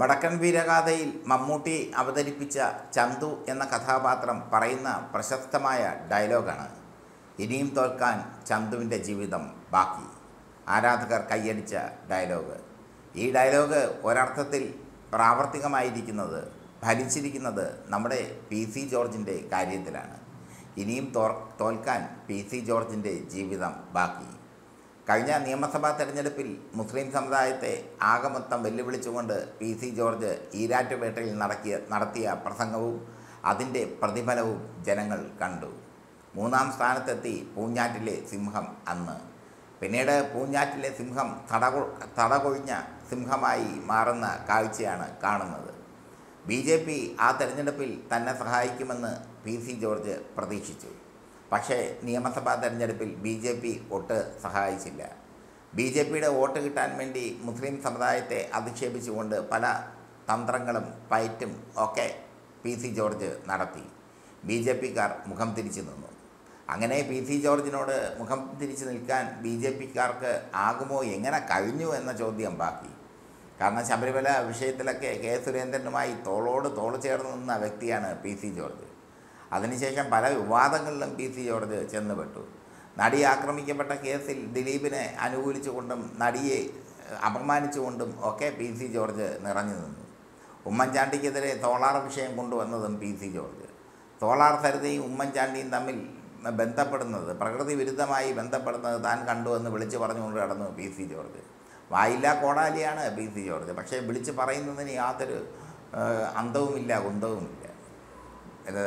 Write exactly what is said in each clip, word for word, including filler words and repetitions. വടക്കൻ വീരഗാഥയിൽ മമ്മൂട്ടി അവതരിപ്പിച്ച ചന്തു എന്ന കഥാപാത്രം പറയുന്ന പ്രശസ്തമായ ഡയലോഗാണ് ഇനിയും തോൽക്കാൻ ചന്തുവിൻ്റെ ജീവിതം ബാക്കി. ആരാധകർ കൈയടിച്ച ഡയലോഗ്. ഈ ഡയലോഗ് ഒരർത്ഥത്തിൽ പ്രാവർത്തികമായിരിക്കുന്നത്, ഫലിച്ചിരിക്കുന്നത് നമ്മുടെ പി സി ജോർജിൻ്റെ കാര്യത്തിലാണ്. ഇനിയും തോർ തോൽക്കാൻ പി സി ജോർജിൻ്റെ ജീവിതം ബാക്കി. കഴിഞ്ഞ നിയമസഭാ തെരഞ്ഞെടുപ്പിൽ മുസ്ലിം സമുദായത്തെ ആകമൊത്തം വെല്ലുവിളിച്ചുകൊണ്ട് പി സി ജോർജ് ഈരാറ്റുപേട്ടയിൽ നടക്കിയ നടത്തിയ പ്രസംഗവും അതിൻ്റെ പ്രതിഫലവും ജനങ്ങൾ കണ്ടു. മൂന്നാം സ്ഥാനത്തെത്തി പൂഞ്ഞാറ്റിലെ സിംഹം അന്ന്. പിന്നീട് പൂഞ്ഞാറ്റിലെ സിംഹം തടകൊ തടകൊഴിഞ്ഞ സിംഹമായി മാറുന്ന കാഴ്ചയാണ് കാണുന്നത്. ബി ജെ പി ആ തെരഞ്ഞെടുപ്പിൽ തന്നെ സഹായിക്കുമെന്ന് പി സി ജോർജ് പ്രതീക്ഷിച്ചു. പക്ഷേ നിയമസഭാ തെരഞ്ഞെടുപ്പിൽ ബി ജെ പി ഒട്ട് സഹായിച്ചില്ല. ബി ജെ പിയുടെ വോട്ട് കിട്ടാൻ വേണ്ടി മുസ്ലിം സമുദായത്തെ അധിക്ഷേപിച്ചുകൊണ്ട് പല തന്ത്രങ്ങളും പയറ്റും ഒക്കെ പി സി ജോർജ് നടത്തി. ബി ജെ പിക്കാർ മുഖം തിരിച്ചു നിന്നു. അങ്ങനെ പി സി ജോർജിനോട് മുഖം തിരിച്ചു നിൽക്കാൻ ബി ജെ പിക്കാർക്ക് ആകുമോ, എങ്ങനെ കഴിഞ്ഞു എന്ന ചോദ്യം ബാക്കി. കാരണം ശബരിമല വിഷയത്തിലൊക്കെ കെ സുരേന്ദ്രനുമായി തോളോട് തോള് ചേർന്ന് നിന്ന വ്യക്തിയാണ് പി സി ജോർജ്. അതിനുശേഷം പല വിവാദങ്ങളിലും പി സി ജോർജ് ചെന്നുപെട്ടു. നടി ആക്രമിക്കപ്പെട്ട കേസിൽ ദിലീപിനെ അനുകൂലിച്ചുകൊണ്ടും നടിയെ അപമാനിച്ചുകൊണ്ടും ഒക്കെ പി സി ജോർജ് നിറഞ്ഞു നിന്നു. ഉമ്മൻചാണ്ടിക്കെതിരെ തോളാർ വിഷയം കൊണ്ടുവന്നതും പി സി ജോർജ്. തോളാർ സരിതയും ഉമ്മൻചാണ്ടിയും തമ്മിൽ ബന്ധപ്പെടുന്നത്, പ്രകൃതി വിരുദ്ധമായി ബന്ധപ്പെടുന്നത് താൻ കണ്ടുവെന്ന് വിളിച്ചു പറഞ്ഞുകൊണ്ട് കടന്നു പി സി ജോർജ്. വായില്ലാ കോടാലിയാണ് പി സി ജോർജ്. പക്ഷേ വിളിച്ച് പറയുന്നതിന് യാതൊരു അന്തവുമില്ല, കുന്തവുമില്ല.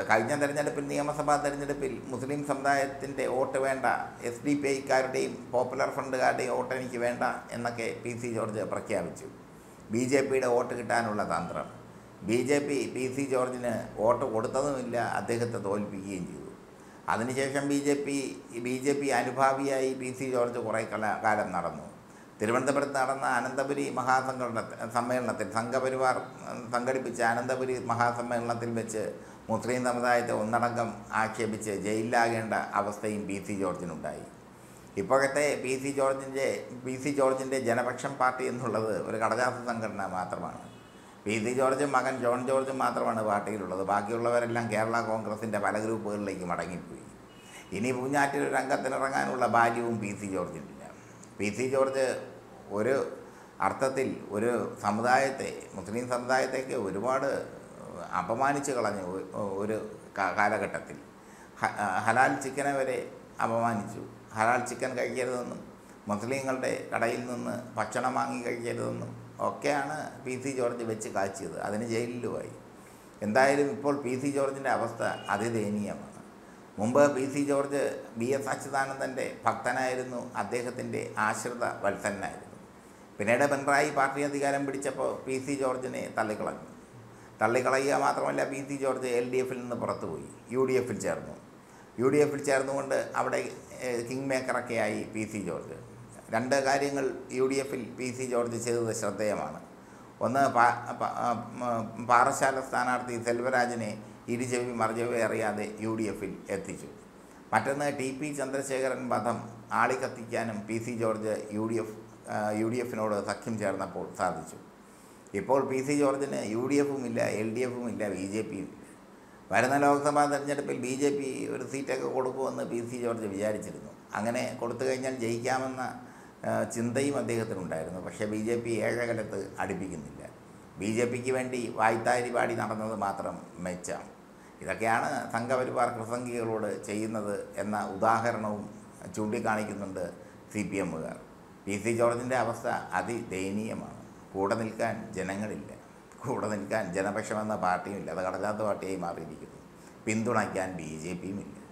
കഴിഞ്ഞ തെരഞ്ഞെടുപ്പിൽ, നിയമസഭാ തെരഞ്ഞെടുപ്പിൽ മുസ്ലിം സമുദായത്തിൻ്റെ വോട്ട് വേണ്ട, എസ് ഡി പി ഐക്കാരുടെയും പോപ്പുലർ ഫ്രണ്ടുകാരുടെയും വോട്ട് എനിക്ക് വേണ്ട എന്നൊക്കെ പി സി ജോർജ് പ്രഖ്യാപിച്ചു. ബി ജെ പിയുടെ വോട്ട് കിട്ടാനുള്ള തന്ത്രം. B J P P C ജോർജിന് വോട്ട് കൊടുത്തതുമില്ല, അദ്ദേഹത്തെ തോൽപ്പിക്കുകയും ചെയ്തു. അതിനുശേഷം B J P B J P അനുഭാവിയായി പി സി ജോർജ് കുറേ കാലം നടന്നു. തിരുവനന്തപുരത്ത് നടന്ന അനന്തപുരി മഹാസംഘടന സമ്മേളനത്തിൽ സംഘപരിവാർ സംഘടിപ്പിച്ച അനന്തപുരി മഹാസമ്മേളനത്തിൽ വെച്ച് മുസ്ലിം സമുദായത്തെ ഒന്നടങ്കം ആക്ഷേപിച്ച് ജയിലിലാകേണ്ട അവസ്ഥയും പി സി ജോർജിനുണ്ടായി. ഇപ്പോഴത്തെ പി സി ജോർജിൻ്റെ പി സി ജോർജിൻ്റെ ജനപക്ഷം പാർട്ടി എന്നുള്ളത് ഒരു കടലാസ് സംഘടന മാത്രമാണ്. പി സി ജോർജും മകൻ ജോൺ ജോർജും മാത്രമാണ് പാർട്ടിയിലുള്ളത്. ബാക്കിയുള്ളവരെല്ലാം കേരള കോൺഗ്രസിൻ്റെ പല ഗ്രൂപ്പുകളിലേക്ക് മടങ്ങിപ്പോയി. ഇനി പൂഞ്ഞാറ്റിൽ ഒരു രംഗത്തിനിറങ്ങാനുള്ള ബാല്യവും പി സി ജോർജിനില്ല. പി സി ജോർജ് ഒരു അർത്ഥത്തിൽ ഒരു സമുദായത്തെ, മുസ്ലിം സമുദായത്തേക്ക് ഒരുപാട് അപമാനിച്ച് കളഞ്ഞു. ഒരു കാലഘട്ടത്തിൽ ഹലാൽ ചിക്കനെ വരെ അപമാനിച്ചു. ഹലാൽ ചിക്കൻ കഴിക്കരുതെന്നും മുസ്ലിങ്ങളുടെ കടയിൽ നിന്ന് ഭക്ഷണം വാങ്ങി കഴിക്കരുതെന്നും ഒക്കെയാണ് പി സി ജോർജ് വെച്ച് കാച്ചിയത്. അതിന് ജയിലിലുമായി. എന്തായാലും ഇപ്പോൾ പി സി ജോർജിൻ്റെ അവസ്ഥ അതിദയനീയമാണ്. മുമ്പ് P C George B S അച്യുതാനന്ദൻ്റെ ഭക്തനായിരുന്നു, അദ്ദേഹത്തിൻ്റെ ആശ്രിത വത്സനായിരുന്നു. പിന്നീട് പിണറായി പാർട്ടി അധികാരം പിടിച്ചപ്പോൾ പി സി ജോർജിനെ തള്ളിക്കളഞ്ഞു. തള്ളിക്കളയുക മാത്രമല്ല, P C George L D എഫിൽ നിന്ന് പുറത്തുപോയി യു ഡി എഫിൽ ചേർന്നു. യു ഡി എഫിൽ ചേർന്നുകൊണ്ട് അവിടെ കിങ് മേക്കറൊക്കെ ആയി പി സി ജോർജ്. രണ്ട് കാര്യങ്ങൾ യു ഡി എഫിൽ പി സി ജോർജ് ചെയ്തത് ശ്രദ്ധേയമാണ്. ഒന്ന്, പാറശാല സ്ഥാനാർത്ഥി സെൽവരാജിനെ ഇരുചെവി മറുചെവി അറിയാതെ യു ഡി എഫിൽ എത്തിച്ചു. മറ്റൊന്ന്, ടി പി ചന്ദ്രശേഖരൻ വധം ആളിക്കത്തിക്കാനും P C George U D F U D എഫിനോട് സഖ്യം ചേർന്നപ്പോൾ സാധിച്ചു. ഇപ്പോൾ പി സി ജോർജിന് യു ഡി എഫും ഇല്ല, എൽ ഡി എഫും ഇല്ല, ബി ജെ പിയും ഇല്ല. വരുന്ന ലോക്സഭാ തെരഞ്ഞെടുപ്പിൽ ബി ജെ പി ഒരു സീറ്റൊക്കെ കൊടുക്കുമെന്ന് പി സി ജോർജ് വിചാരിച്ചിരുന്നു. അങ്ങനെ കൊടുത്തു കഴിഞ്ഞാൽ ജയിക്കാമെന്ന ചിന്തയും അദ്ദേഹത്തിനുണ്ടായിരുന്നു. പക്ഷേ ബി ജെ പി ഏഴകലത്ത് അടുപ്പിക്കുന്നില്ല. ബി ജെ പിക്ക് വേണ്ടി വായ്ത്താരി പാടി നടന്നത് മാത്രം മെച്ചം. ഇതൊക്കെയാണ് സംഘപരിവാർ പ്രസംഗികളോട് ചെയ്യുന്നത് എന്ന ഉദാഹരണവും ചൂണ്ടിക്കാണിക്കുന്നുണ്ട് സി പി എമ്മുകാർ. പി സി ജോർജിൻ്റെ അവസ്ഥ അതിദയനീയമാണ്. കൂടെ നിൽക്കാൻ ജനങ്ങളില്ല, കൂടെ നിൽക്കാൻ ജനപക്ഷമെന്ന പാർട്ടിയും ഇല്ല. അത് കടലാത്ത പാർട്ടിയായി മാറിയിരിക്കുന്നു. പിന്തുണയ്ക്കാൻ ബി ജെ പിയും ഇല്ല.